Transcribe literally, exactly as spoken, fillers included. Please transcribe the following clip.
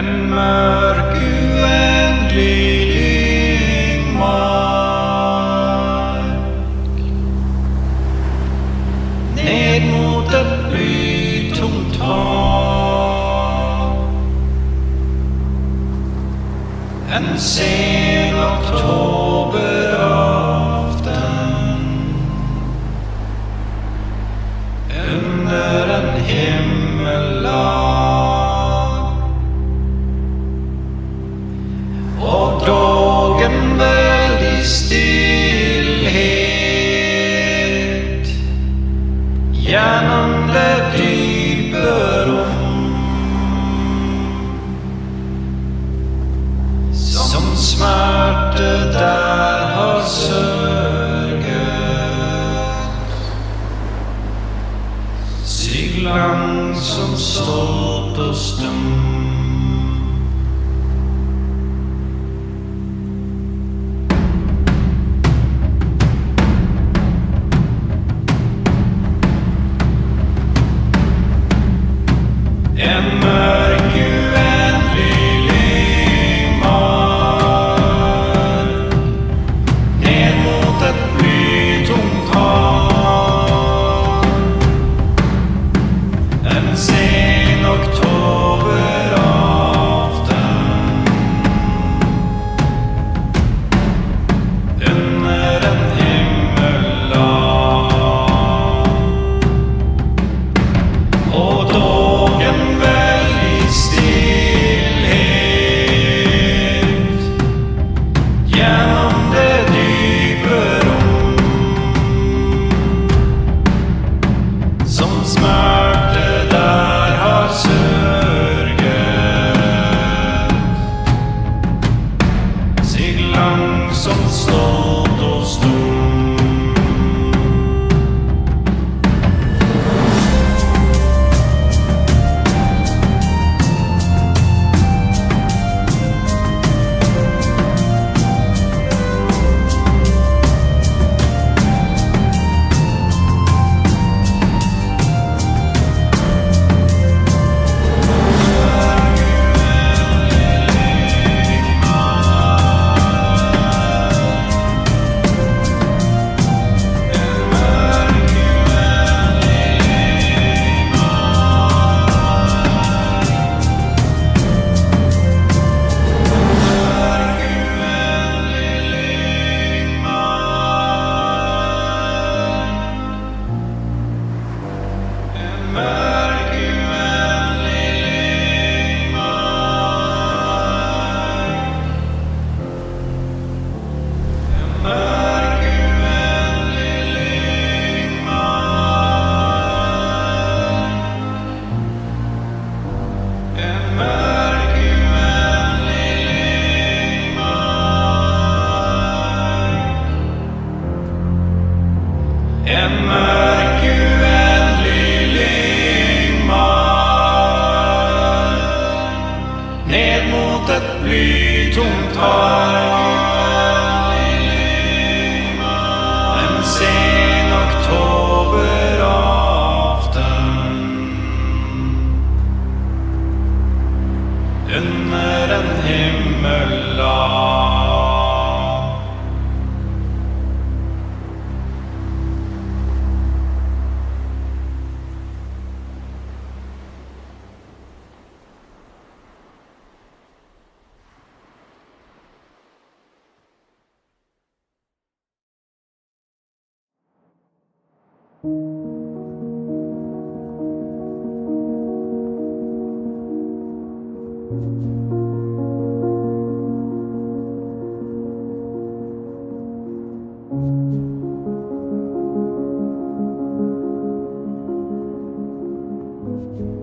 en mørk uendelig dyngmark. Ned mot et blytungt hav, en sen oktoberaften, under en himmel lav. Dagen vel i stillhet gjennom det dype rom, som smerte der har sørget, sig lang som stolt og stum. Thank you.